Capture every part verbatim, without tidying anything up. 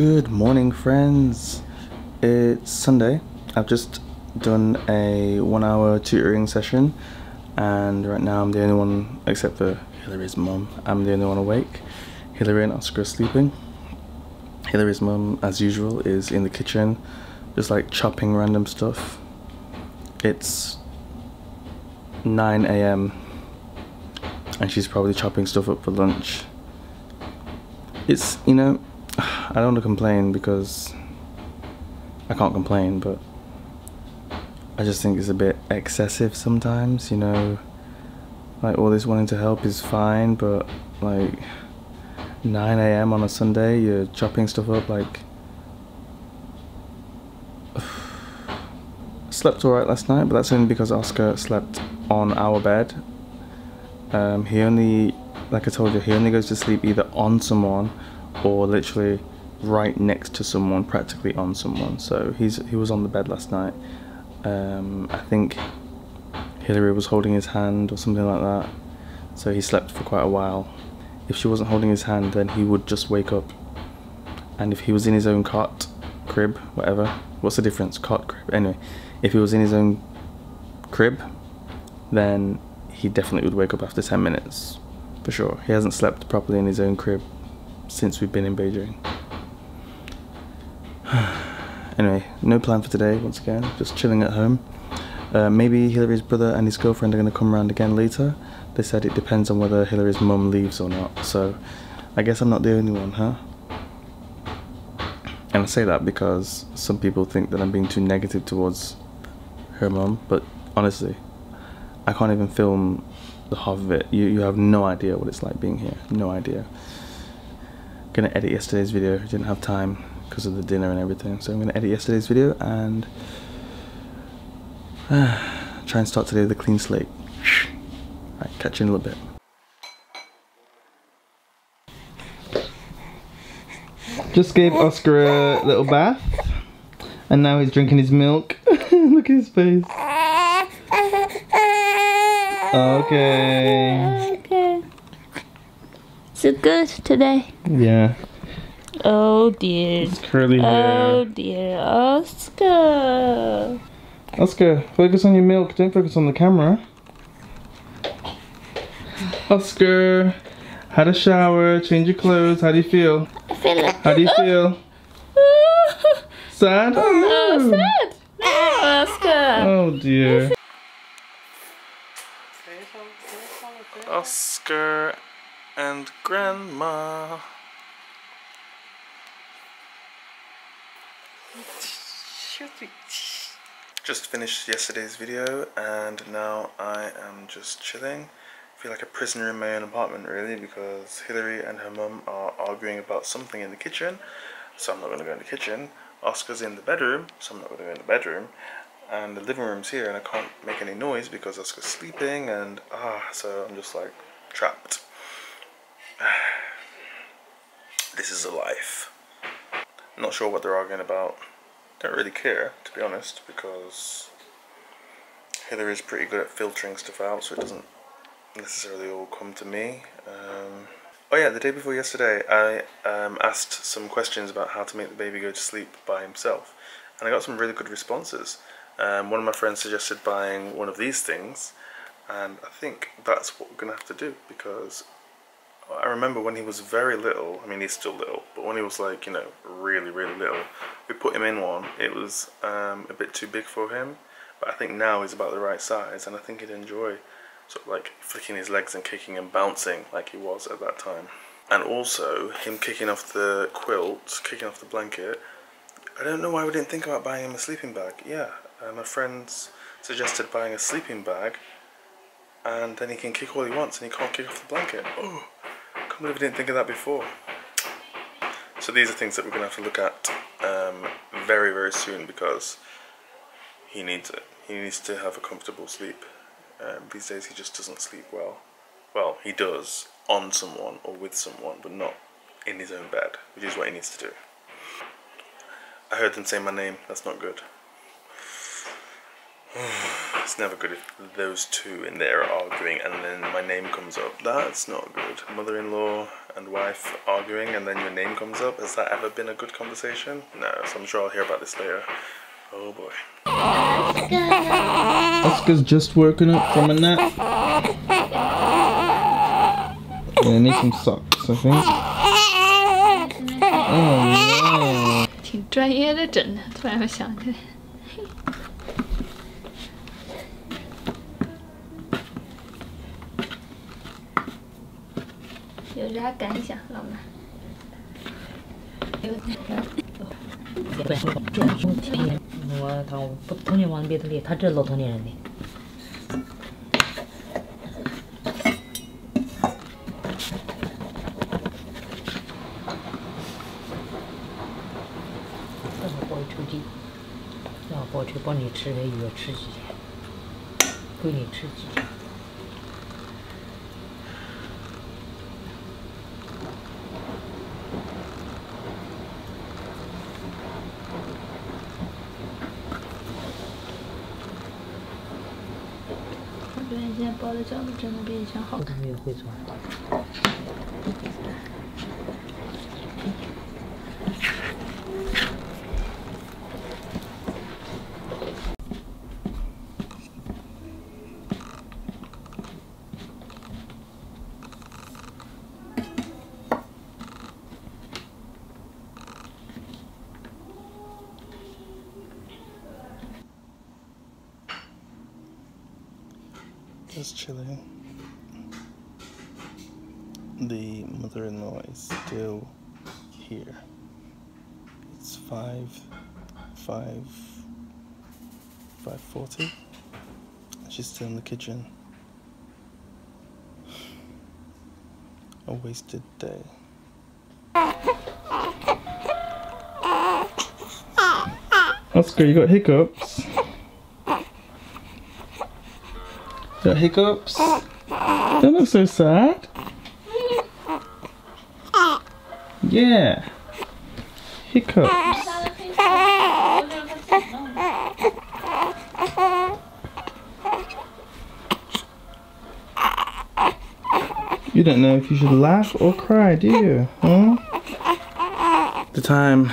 Good morning, friends. It's Sunday. I've just done a one hour tutoring session, and right now I'm the only one, except for Hilary's mum, I'm the only one awake. Hilary and Oscar are sleeping. Hilary's mum, as usual, is in the kitchen, just like chopping random stuff. It's nine A M and she's probably chopping stuff up for lunch. It's, you know, I don't want to complain because I can't complain, but I just think it's a bit excessive sometimes, you know. Like, all this wanting to help is fine, but like nine A M on a Sunday, you're chopping stuff up. Like, slept alright last night, but that's only because Oscar slept on our bed. Um, he only, like I told you, he only goes to sleep either on someone or literally right next to someone, practically on someone. So he's he was on the bed last night. Um, I think Hilary was holding his hand or something like that, so he slept for quite a while. If she wasn't holding his hand, then he would just wake up. And if he was in his own cot, crib, whatever, what's the difference, cot, crib, anyway, if he was in his own crib, then he definitely would wake up after ten minutes, for sure. He hasn't slept properly in his own crib since we've been in Beijing. Anyway, no plan for today, once again, just chilling at home. Uh, maybe Hilary's brother and his girlfriend are going to come around again later. They said it depends on whether Hilary's mum leaves or not, so I guess I'm not the only one, huh? And I say that because some people think that I'm being too negative towards her mum, but honestly, I can't even film the half of it. You, you have no idea what it's like being here, no idea. I'm going to edit yesterday's video, didn't have time because of the dinner and everything, so I'm going to edit yesterday's video and uh, try and start today with a clean slate. Right, catch you in a little bit. Just gave Oscar a little bath and now he's drinking his milk. Look at his face. Okay. Okay. Is it good today? Yeah. Oh dear. It's curly hair. Oh dear, Oscar. Oscar, focus on your milk. Don't focus on the camera. Oscar, had a shower, change your clothes. How do you feel? I feel like... How do you feel? Sad? Oh, no, sad. No, Oscar. Oh dear. Oscar and Grandma. Just finished yesterday's video and now I am just chilling. I feel like a prisoner in my own apartment, really, because Hilary and her mum are arguing about something in the kitchen, so I'm not going to go in the kitchen. Oscar's in the bedroom, so I'm not going to go in the bedroom. And the living room's here and I can't make any noise because Oscar's sleeping, and ah, so I'm just like trapped. This is a life. Not sure what they're arguing about. Don't really care, to be honest, because Hilary is pretty good at filtering stuff out, so it doesn't necessarily all come to me. Um, oh yeah, the day before yesterday I um, asked some questions about how to make the baby go to sleep by himself, and I got some really good responses. Um, one of my friends suggested buying one of these things, and I think that's what we're going to have to do, because I remember when he was very little, I mean he's still little, but when he was like, you know, really, really little, we put him in one. It was um, a bit too big for him, but I think now he's about the right size, and I think he'd enjoy sort of like flicking his legs and kicking and bouncing like he was at that time. And also, him kicking off the quilt, kicking off the blanket, I don't know why we didn't think about buying him a sleeping bag. Yeah, uh, my friends suggested buying a sleeping bag, and then he can kick all he wants and he can't kick off the blanket. Oh, I can't believe I didn't think of that before. So these are things that we're going to have to look at um, very, very soon, because he needs it. He needs to have a comfortable sleep. Um, these days he just doesn't sleep well. Well, he does on someone or with someone, but not in his own bed, which is what he needs to do. I heard them say my name. That's not good. It's never good if those two in there are arguing and then my name comes up. That's not good. Mother-in-law and wife arguing and then your name comes up. Has that ever been a good conversation? No, so I'm sure I'll hear about this later. Oh boy. Oscar's just woken up from a nap. Yeah, I need some socks, I think. Oh no. 挺专业的整的，突然想起来。 有啥感想，老妈？我他不童年往别的里，他这老童年人的。这是包出去，这包出帮你吃，也要吃几天，给你吃几天。 现在包的饺子真的比以前好看。我会做。Just chilling. The mother-in-law is still here. It's five, five, five forty. She's still in the kitchen. A wasted day. Oscar, you got hiccups. Got hiccups? Don't look so sad. Yeah. Hiccups. You don't know if you should laugh or cry, do you? Huh? The time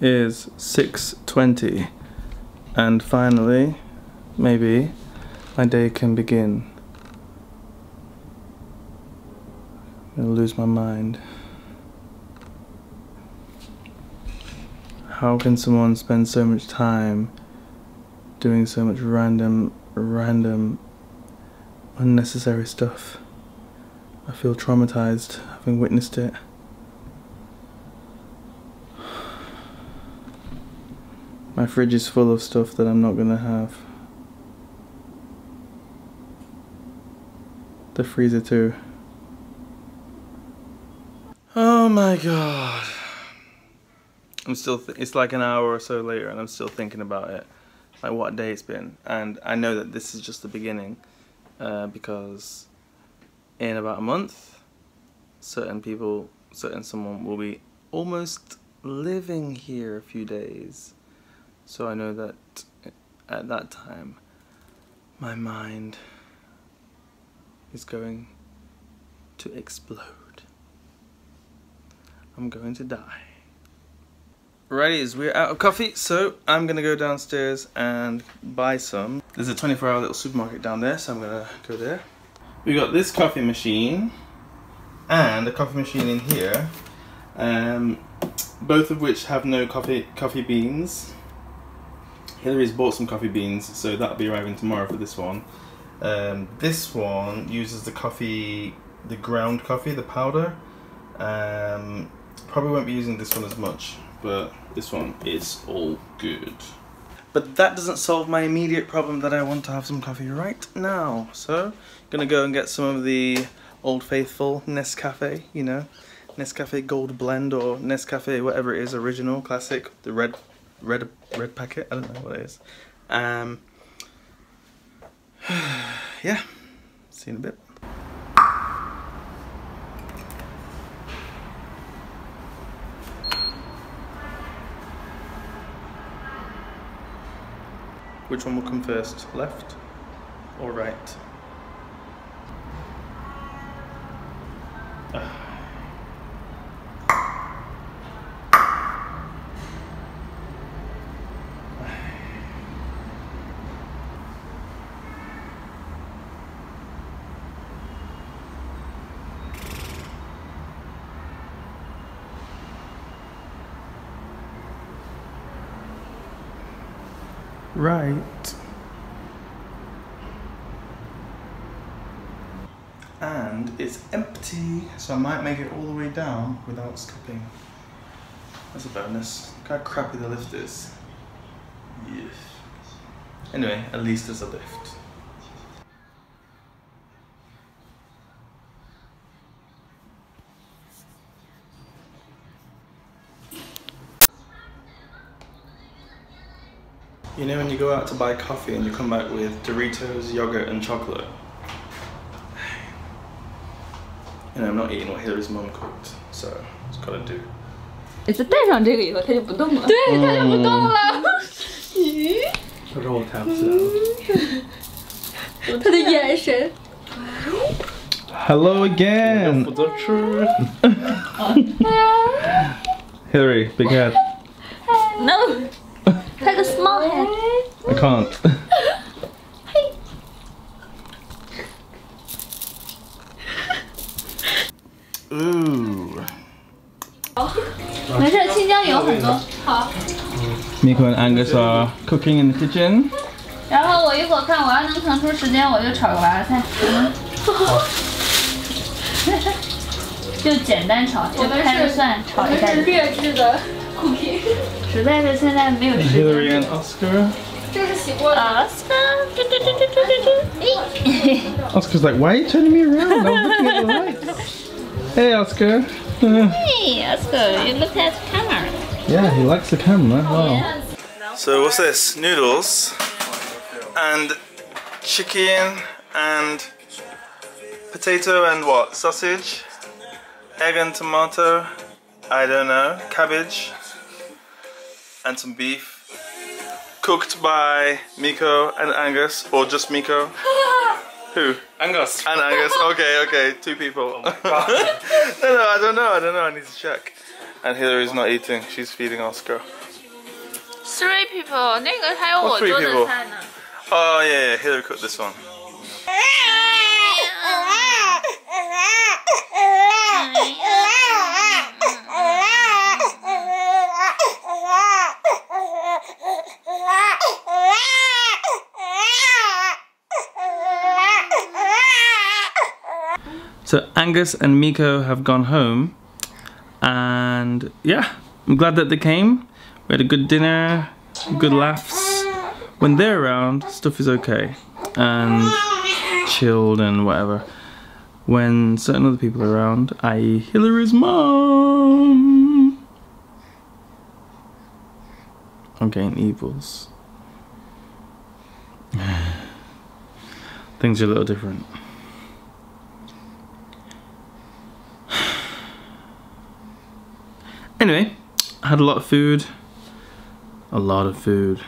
is six twenty. And finally, maybe, my day can begin. I'm gonna lose my mind. How can someone spend so much time doing so much random, random, unnecessary stuff? I feel traumatized having witnessed it. My fridge is full of stuff that I'm not gonna have. The freezer too. Oh my god. I'm still th it's like an hour or so later and I'm still thinking about it. Like what day it's been. And I know that this is just the beginning uh, because in about a month certain people, certain someone will be almost living here a few days. So I know that at that time my mind is going to explode. I'm going to die. Alrighty, as we're out of coffee, so I'm gonna go downstairs and buy some. There's a twenty-four hour little supermarket down there, so I'm gonna go there. We got this coffee machine and a coffee machine in here, um, both of which have no coffee coffee beans. Hilary's bought some coffee beans, so that'll be arriving tomorrow for this one. Um, this one uses the coffee, the ground coffee, the powder. Um, probably won't be using this one as much, but this one is all good. But that doesn't solve my immediate problem that I want to have some coffee right now. So I'm gonna go and get some of the Old Faithful Nescafe, you know, Nescafe Gold Blend or Nescafe whatever it is, original, classic, the red, red, red packet. I don't know what it is. Um, Yeah, see you in a bit. Which one will come first? Left? All right. Right. And it's empty, so I might make it all the way down without skipping. That's a bonus. Look how crappy the lift is. Yes. Anyway, at least there's a lift. You know when you go out to buy coffee and you come back with Doritos, yogurt and chocolate? You know, I'm not eating what Hilary's mum cooked, so it's gotta do. It's a roll taps out. Hello again! Hilary, big head. No! Take a small head. I can't. Hey. Ooh. Miko and Angus are cooking in the kitchen. Hilary and Oscar. Oscar. Oscar's like, why are you turning me around? I'm looking at the lights. Hey, Oscar. Hey, Oscar. You look at the camera. Yeah, he likes the camera. Wow. So what's this? Noodles and chicken and potato and what? Sausage, egg and tomato. I don't know. Cabbage. And some beef cooked by Miko and Angus, or just Miko. Who? Angus. And Angus. Okay, okay, two people. Oh my God. no, no, I don't know. I don't know. I need to check. And Hilary's not eating. She's feeding Oscar. Three people. What three people? Oh yeah, yeah. Hilary cooked this one. So Angus and Miko have gone home, and yeah, I'm glad that they came. We had a good dinner, good laughs. When they're around, stuff is okay and chilled and whatever. When certain other people are around, that is Hilary's mom, I'm getting evils. Things are a little different. Anyway, I had a lot of food, a lot of food,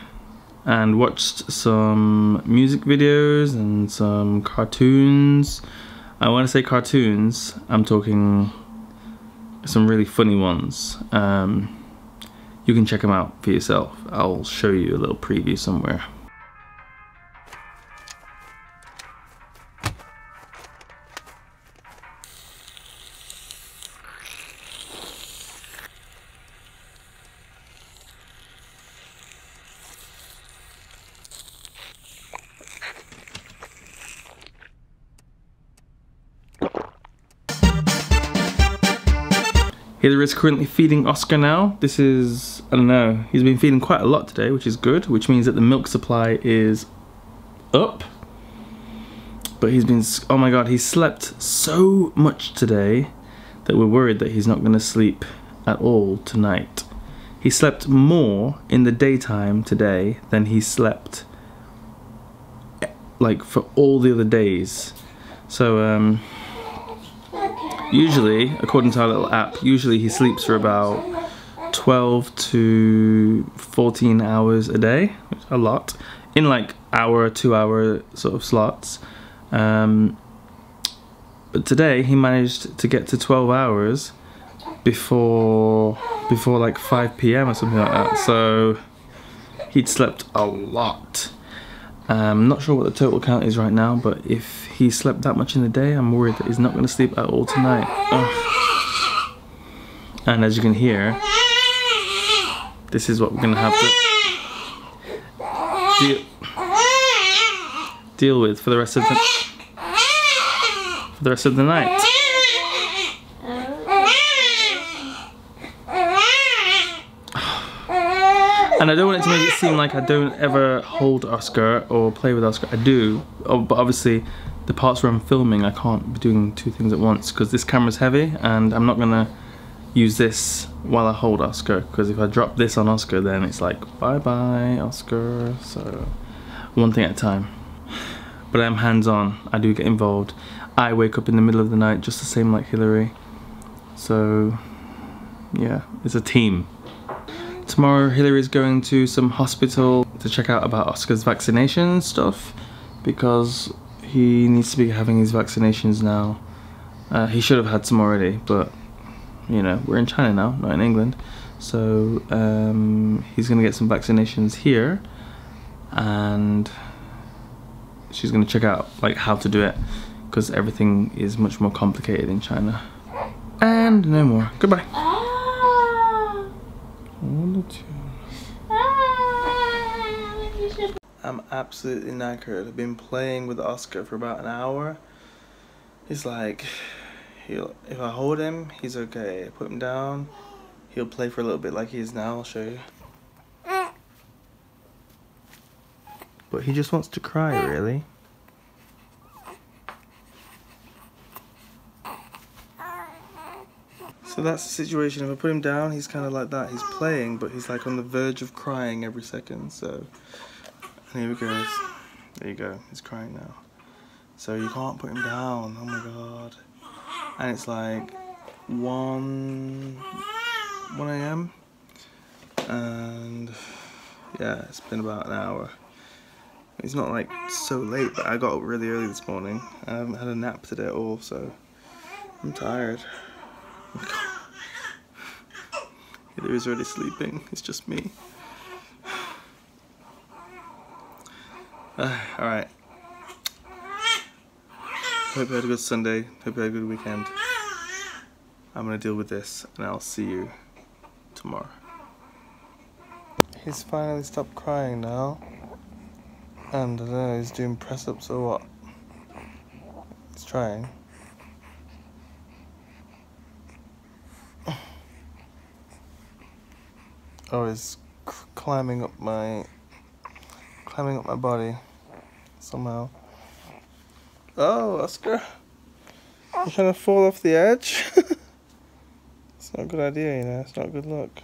and watched some music videos and some cartoons. I want to say cartoons, I'm talking some really funny ones. Um, you can check them out for yourself. I'll show you a little preview somewhere. Hilary is currently feeding Oscar now. This is, I don't know, he's been feeding quite a lot today, which is good, which means that the milk supply is up. But he's been, oh my God, he slept so much today that we're worried that he's not gonna sleep at all tonight. He slept more in the daytime today than he slept like for all the other days. So, um, usually, according to our little app, usually he sleeps for about twelve to fourteen hours a day, a lot. in like hour, two hour sort of slots. Um, but today he managed to get to twelve hours before before like five P M or something like that. So he'd slept a lot. I'm um, not sure what the total count is right now, but if he slept that much in the day, I'm worried that he's not going to sleep at all tonight. Ugh. And as you can hear, this is what we're going to have to deal, deal with for the rest of the for the rest of the night. And I don't want it to make it seem like I don't ever hold Oscar or play with Oscar. I do, but obviously the parts where I'm filming I can't be doing two things at once because this camera's heavy and I'm not going to use this while I hold Oscar, because if I drop this on Oscar then it's like bye-bye Oscar. So one thing at a time. But I'm hands-on. I do get involved. I wake up in the middle of the night just the same like Hilary. So yeah, it's a team. Tomorrow Hilary's going to some hospital to check out about Oscar's vaccination stuff, because he needs to be having his vaccinations now. Uh, he should have had some already, but you know, we're in China now, not in England. So um, he's going to get some vaccinations here and she's going to check out like how to do it, because everything is much more complicated in China. And no more. Goodbye. I'm absolutely knackered. I've been playing with Oscar for about an hour. He's like, he'll, if I hold him, he's okay. Put him down, he'll play for a little bit like he is now. I'll show you. But he just wants to cry, really. So that's the situation. If I put him down, he's kind of like that. He's playing, but he's like on the verge of crying every second. So, and here he goes. There you go. He's crying now. So you can't put him down. Oh my god. And it's like one a m and yeah, it's been about an hour. It's not like so late, but I got up really early this morning. I haven't had a nap today at all, so I'm tired. Hilary is already sleeping, it's just me. Uh, Alright. Hope you had a good Sunday, hope you had a good weekend. I'm gonna deal with this and I'll see you tomorrow. He's finally stopped crying now. And I don't know, he's doing press ups or what. He's trying. Oh, he's c climbing up my, climbing up my body, somehow. Oh, Oscar, you're trying to fall off the edge? It's not a good idea, you know, it's not a good look.